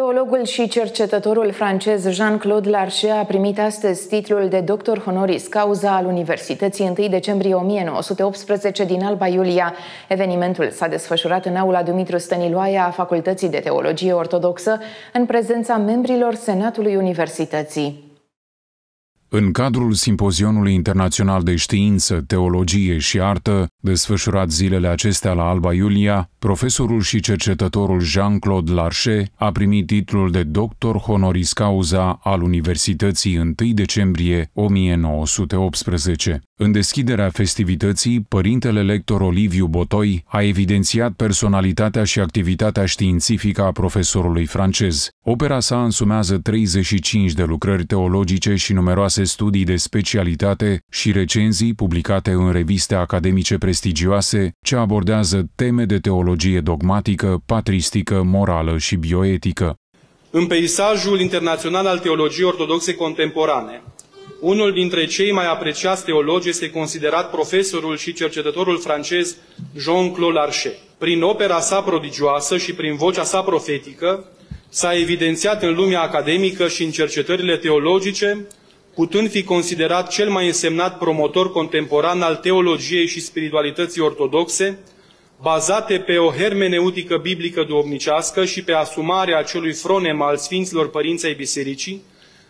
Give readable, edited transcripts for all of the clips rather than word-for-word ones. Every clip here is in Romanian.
Teologul și cercetătorul francez Jean-Claude Larchet a primit astăzi titlul de doctor honoris causa al Universității 1 decembrie 1918 din Alba Iulia. Evenimentul s-a desfășurat în aula Dumitru Stăniloaia a Facultății de Teologie Ortodoxă, în prezența membrilor Senatului Universității. În cadrul Simpozionului Internațional de Știință, Teologie și Artă, desfășurat zilele acestea la Alba Iulia, profesorul și cercetătorul Jean-Claude Larchet a primit titlul de doctor honoris causa al Universității 1 decembrie 1918. În deschiderea festivității, părintele lector Oliviu Botoi a evidențiat personalitatea și activitatea științifică a profesorului francez. Opera sa însumează 35 de lucrări teologice și numeroase studii de specialitate și recenzii publicate în reviste academice prestigioase, ce abordează teme de teologie dogmatică, patristică, morală și bioetică. În peisajul internațional al teologiei ortodoxe contemporane, unul dintre cei mai apreciați teologi este considerat profesorul și cercetătorul francez Jean-Claude Larchet. Prin opera sa prodigioasă și prin vocea sa profetică, s-a evidențiat în lumea academică și în cercetările teologice, putând fi considerat cel mai însemnat promotor contemporan al teologiei și spiritualității ortodoxe, bazate pe o hermeneutică biblică duhovnicească și pe asumarea acelui fronem al Sfinților Părinți ai Bisericii,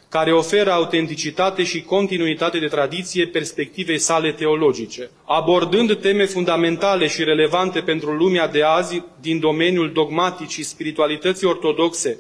care oferă autenticitate și continuitate de tradiție perspectivei sale teologice. Abordând teme fundamentale și relevante pentru lumea de azi din domeniul dogmaticii spiritualității ortodoxe,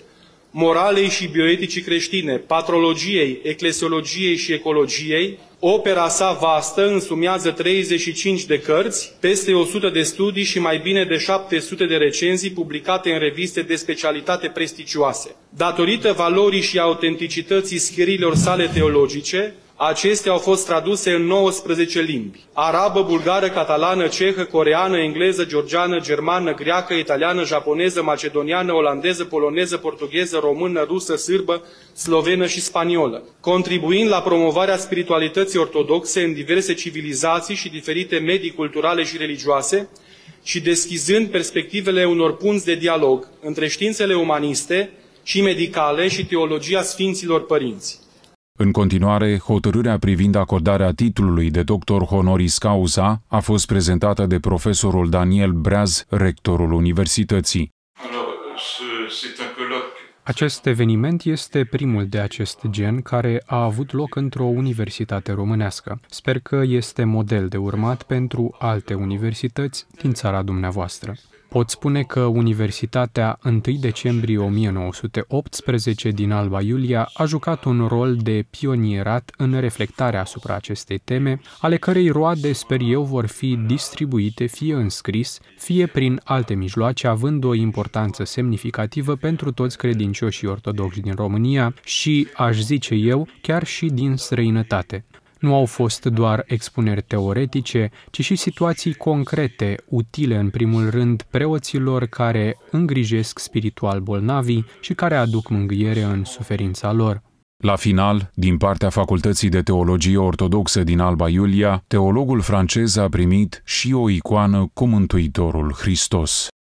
moralei și bioeticii creștine, patrologiei, eclesiologiei și ecologiei, opera sa vastă însumează 35 de cărți, peste 100 de studii și mai bine de 700 de recenzii publicate în reviste de specialitate prestigioase. Datorită valorii și autenticității scrierilor sale teologice, acestea au fost traduse în 19 limbi: arabă, bulgară, catalană, cehă, coreană, engleză, georgiană, germană, greacă, italiană, japoneză, macedoniană, olandeză, poloneză, portugheză, română, rusă, sârbă, slovenă și spaniolă, contribuind la promovarea spiritualității ortodoxe în diverse civilizații și diferite medii culturale și religioase și deschizând perspectivele unor punți de dialog între științele umaniste și medicale și teologia Sfinților Părinți. În continuare, hotărârea privind acordarea titlului de doctor honoris causa a fost prezentată de profesorul Daniel Breaz, rectorul Universității. Acest eveniment este primul de acest gen care a avut loc într-o universitate românească. Sper că este model de urmat pentru alte universități din țara dumneavoastră. Pot spune că Universitatea 1 decembrie 1918 din Alba Iulia a jucat un rol de pionierat în reflectarea asupra acestei teme, ale cărei roade, sper eu, vor fi distribuite fie în scris, fie prin alte mijloace, având o importanță semnificativă pentru toți credincioșii ortodoxi din România și, aș zice eu, chiar și din străinătate. Nu au fost doar expuneri teoretice, ci și situații concrete, utile în primul rând preoților care îngrijesc spiritual bolnavii și care aduc mângâiere în suferința lor. La final, din partea Facultății de Teologie Ortodoxă din Alba Iulia, teologul francez a primit și o icoană cu Mântuitorul Hristos.